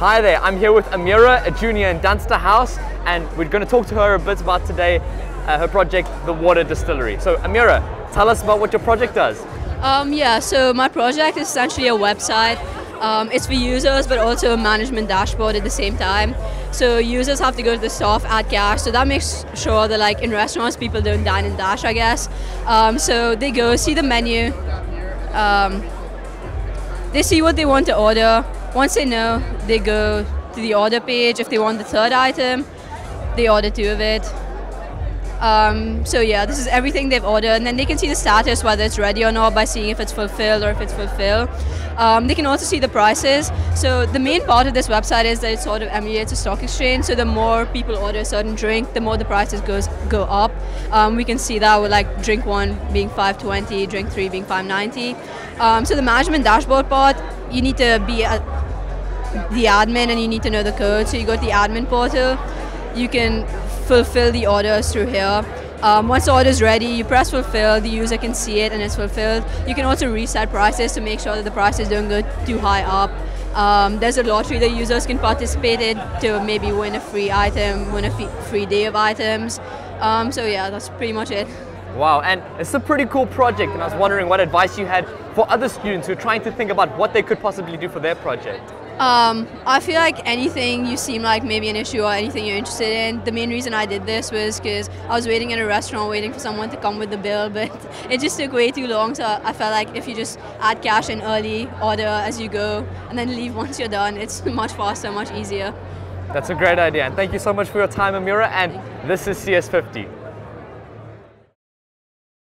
Hi there, I'm here with Amira, a junior in Dunster House, and we're going to talk to her a bit about today her project, The Water Distillery. So Amira, tell us about what your project does. So my project is essentially a website. It's for users, but also a management dashboard at the same time. So users have to go to the staff, add cash. So that makes sure that, like, in restaurants, people don't dine and dash, I guess. So they go see the menu. They see what they want to order. Once they know, they go to the order page. If they want the third item, they order two of it. So yeah, this is everything they've ordered, and then they can see the status, whether it's ready or not, by seeing if it's fulfilled or if it's fulfilled. They can also see the prices. So the main part of this website is that it sort of emulates a stock exchange. So the more people order a certain drink, the more the prices go up. We can see that with, like, drink one being $5.20, drink three being $5.90. So the management dashboard part, you need to be the admin and you need to know the code. So you go to the admin portal, you can fulfill the orders through here. Once the order is ready, you press fulfill, the user can see it and it's fulfilled. You can also reset prices to make sure that the prices don't go too high up. There's a lottery that users can participate in to maybe win a free item, win a free day of items. So yeah, that's pretty much it. Wow, and it's a pretty cool project, and I was wondering what advice you had for other students who are trying to think about what they could possibly do for their project. I feel like anything you seem like maybe an issue or anything you're interested in, the main reason I did this was because I was waiting in a restaurant waiting for someone to come with the bill, but it just took way too long, so I felt like if you just add cash in early, order as you go, and then leave once you're done, it's much faster, much easier. That's a great idea, and thank you so much for your time, Amira, and this is CS50.